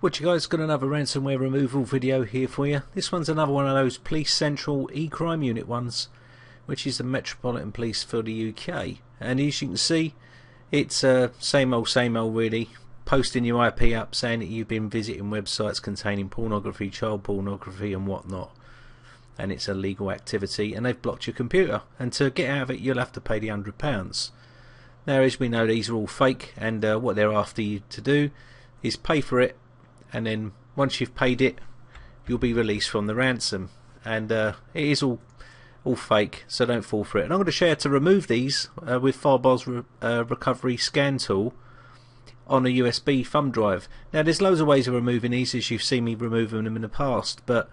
What you guys, got another ransomware removal video here for you. This one's another one of those police central e-crime unit ones, which is the Metropolitan Police for the UK. And as you can see, it's same old really, posting your IP up saying that you've been visiting websites containing pornography, child pornography and whatnot. And it's illegal activity and they've blocked your computer. And to get out of it you'll have to pay the £100. Now as we know, these are all fake, and what they're after you to do is pay for it. And then once you've paid it, you'll be released from the ransom. And it is all fake, so don't fall for it. And I'm going to show you how to remove these with Farbar's Recovery Scan Tool on a USB thumb drive. Now there's loads of ways of removing these, as you've seen me removing them in the past, but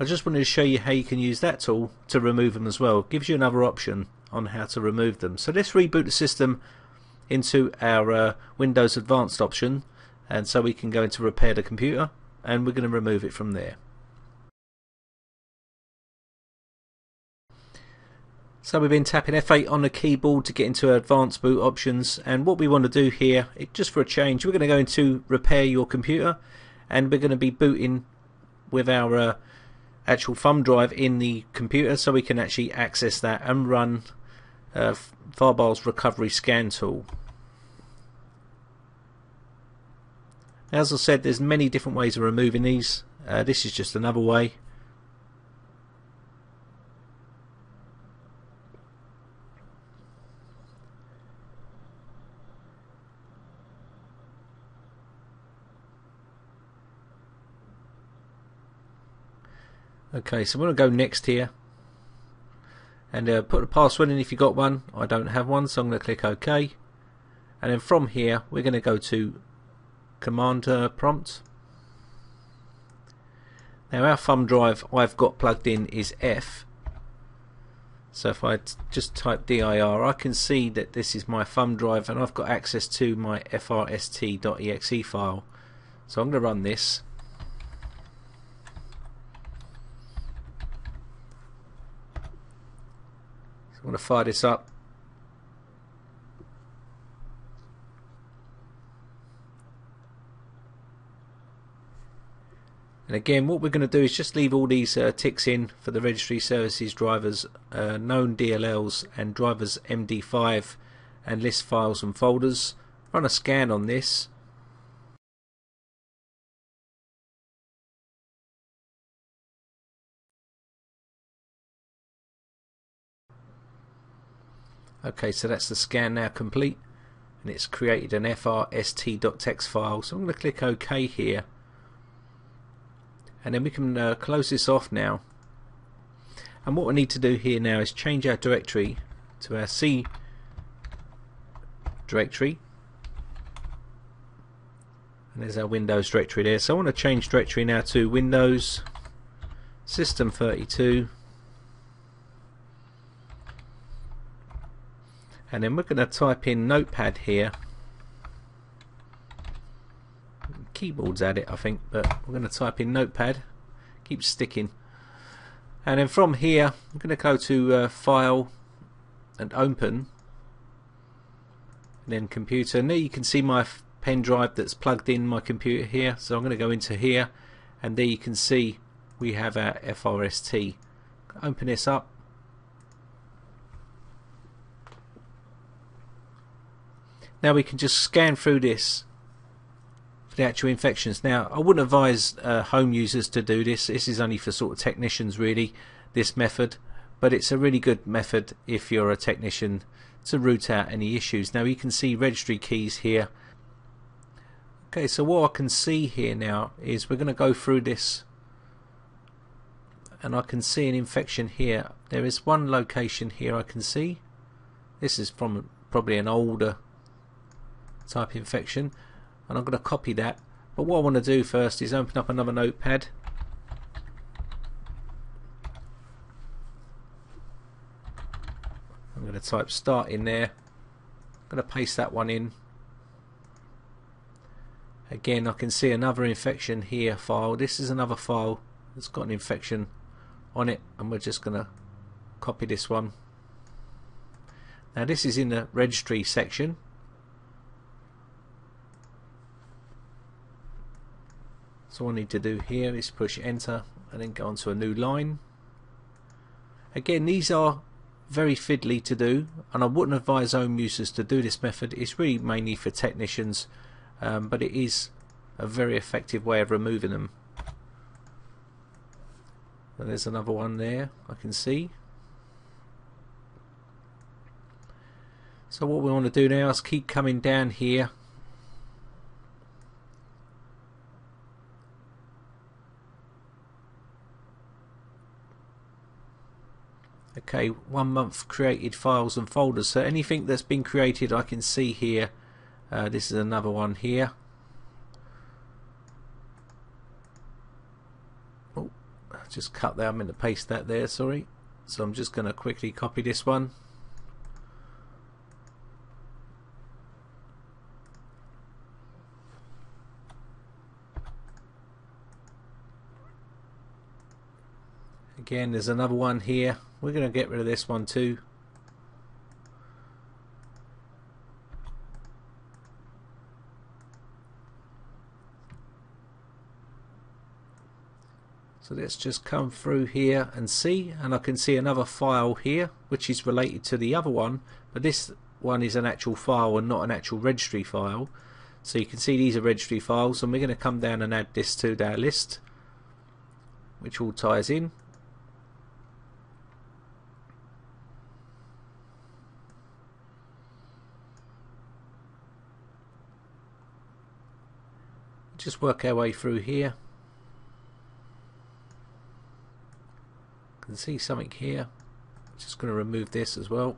I just wanted to show you how you can use that tool to remove them as well. It gives you another option on how to remove them. So let's reboot the system into our Windows Advanced option, and so we can go into repair the computer, and we're going to remove it from there. So we've been tapping F8 on the keyboard to get into advanced boot options, and what we want to do here, just for a change, we're going to go into repair your computer, and we're going to be booting with our actual thumb drive in the computer, so we can actually access that and run Farbar's Recovery Scan Tool. As I said, there's many different ways of removing these. This is just another way. Okay, so I'm going to go next here and put a password in if you've got one. I don't have one, so I'm going to click OK. And then from here, we're going to go to command prompt. Now our thumb drive I've got plugged in is F, so if I just type dir, I can see that this is my thumb drive and I've got access to my FRST.exe file, so I'm going to run this. So I'm going to fire this up. And again, what we're going to do is just leave all these ticks in for the registry services drivers, known DLLs and drivers MD5, and list files and folders. Run a scan on this. Okay, so that's the scan now complete, and it's created an frst.txt file, so I'm going to click OK here. And then we can close this off now, and what we need to do here now is change our directory to our C directory, and there's our Windows directory there. So I want to change directory now to Windows System32, and then we're going to type in Notepad here. Keyboard's at it, I think, but we're going to type in Notepad. Keeps sticking. And then from here I'm going to go to File and Open, and then Computer. And there you can see my pen drive that's plugged in my computer here, so I'm going to go into here, and there you can see we have our FRST. Open this up. Now we can just scan through this, the actual infections. Now I wouldn't advise home users to do this. This is only for sort of technicians really, this method, but it's a really good method if you're a technician to root out any issues. Now you can see registry keys here. Okay, so what I can see here now is we're going to go through this, and I can see an infection here. There is one location here I can see. This is from probably an older type infection, and I'm going to copy that. But what I want to do first is open up another notepad, I'm going to type start in there, I'm going to paste that one in. Again, I can see another infection here file. This is another file that's got an infection on it, and we're just going to copy this one. Now this is in the registry section, So all I need to do here is push enter and then go onto a new line. Again, these are very fiddly to do, and I wouldn't advise home users to do this method. It's really mainly for technicians, but it is a very effective way of removing them. And there's another one there I can see. So what we want to do now is keep coming down here . Okay, 1 month created files and folders, so anything that's been created I can see here. This is another one here. Oh, I just cut that, I meant to paste that there, sorry. So I'm just going to quickly copy this one. Again, there's another one here. We're going to get rid of this one too. So let's just come through here and see, and I can see another file here which is related to the other one, but this one is an actual file and not an actual registry file. So you can see these are registry files, and we're going to come down and add this to our list, which all ties in. Just work our way through here. You can see something here. I'm just going to remove this as well.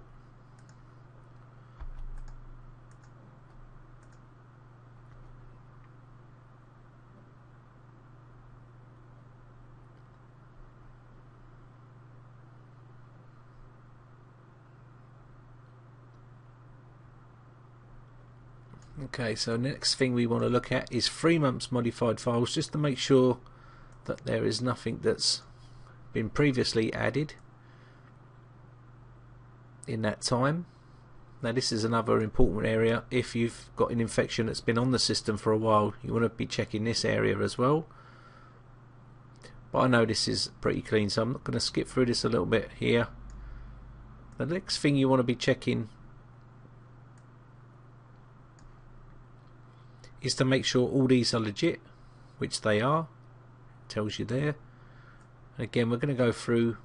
Okay, so next thing we want to look at is 3 months modified files, just to make sure that there is nothing that's been previously added in that time. Now this is another important area. If you've got an infection that's been on the system for a while, you want to be checking this area as well. But I know this is pretty clean, so I'm not going to skip through this a little bit here. The next thing you want to be checking is to make sure all these are legit, which they are. It tells you there. And again, we're going to go through .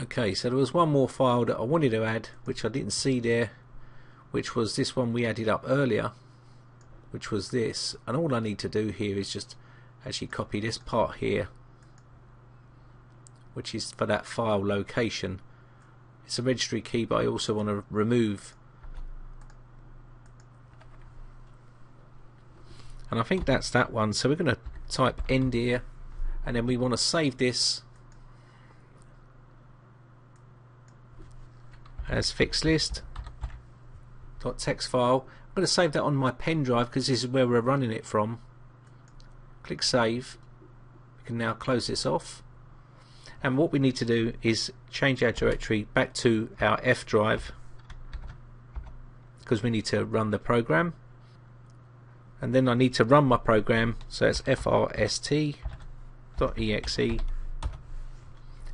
Okay, so there was one more file that I wanted to add which I didn't see there, which was this one we added up earlier, which was this. And all I need to do here is just actually copy this part here, which is for that file location. It's a registry key, but I also want to remove. And I think that's that one. So we're going to type end here, and then we want to save this as fixed list.txt file. I'm going to save that on my pen drive because this is where we're running it from. Click save. We can now close this off. And what we need to do is change our directory back to our F drive because we need to run the program. And then I need to run my program, so it's frst.exe.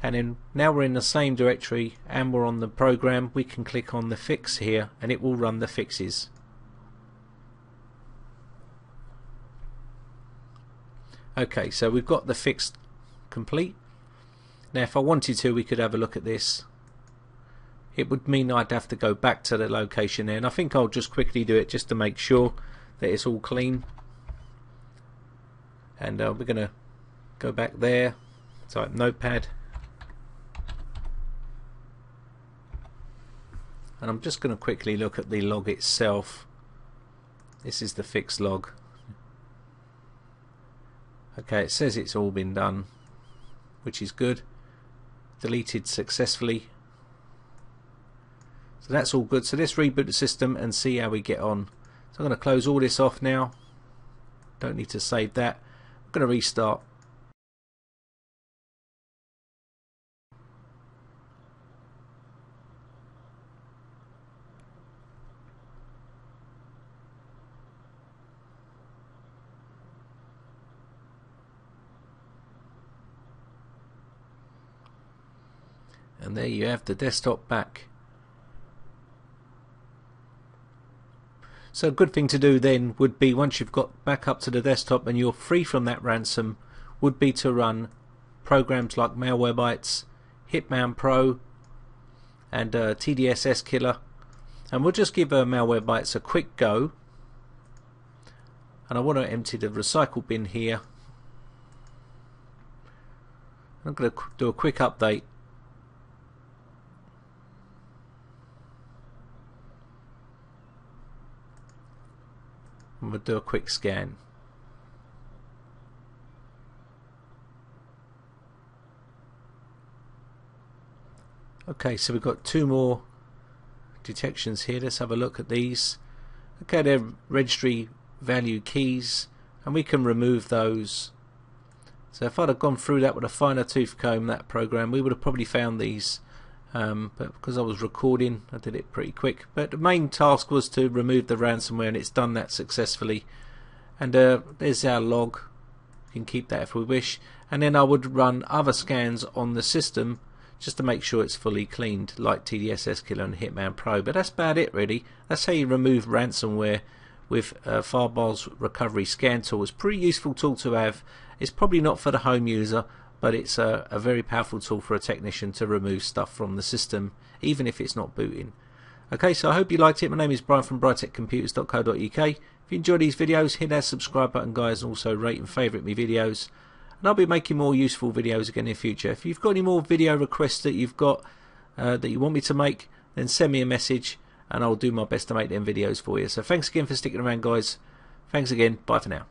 And then now we're in the same directory and we're on the program, we can click on the fix here and it will run the fixes. Okay, so we've got the fix complete. Now if I wanted to, we could have a look at this. It would mean I'd have to go back to the location there, and I think I'll just quickly do it just to make sure that it's all clean. And we're going to go back there, type notepad, and I'm just going to quickly look at the log itself. This is the fix log. Okay, it says it's all been done, which is good. Deleted successfully, so that's all good. So let's reboot the system and see how we get on. So I'm going to close all this off now, don't need to save that. I'm going to restart. And there you have the desktop back. So a good thing to do then would be, once you've got back up to the desktop and you're free from that ransom, would be to run programs like Malwarebytes, Hitman Pro and TDSS Killer. And we'll just give Malwarebytes a quick go, and I want to empty the recycle bin here. I'm going to do a quick update. And we'll do a quick scan. Okay, so we've got two more detections here. Let's have a look at these. Okay, they're registry value keys, and we can remove those. So if I'd have gone through that with a finer tooth comb, that program, we would have probably found these, but because I was recording I did it pretty quick. But the main task was to remove the ransomware, and it's done that successfully. And there's our log. You can keep that if we wish. And then I would run other scans on the system just to make sure it's fully cleaned, like TDSS Killer and Hitman Pro. But that's about it really. That's how you remove ransomware with Farbar's Recovery Scan Tool. It's a pretty useful tool to have. It's probably not for the home user, but it's a very powerful tool for a technician to remove stuff from the system, even if it's not booting. Okay, so I hope you liked it. My name is Brian from briteccomputers.co.uk. If you enjoy these videos, hit that subscribe button, guys, and also rate and favourite me videos. And I'll be making more useful videos again in the future. If you've got any more video requests that you've got that you want me to make, then send me a message and I'll do my best to make them videos for you. So thanks again for sticking around, guys. Thanks again. Bye for now.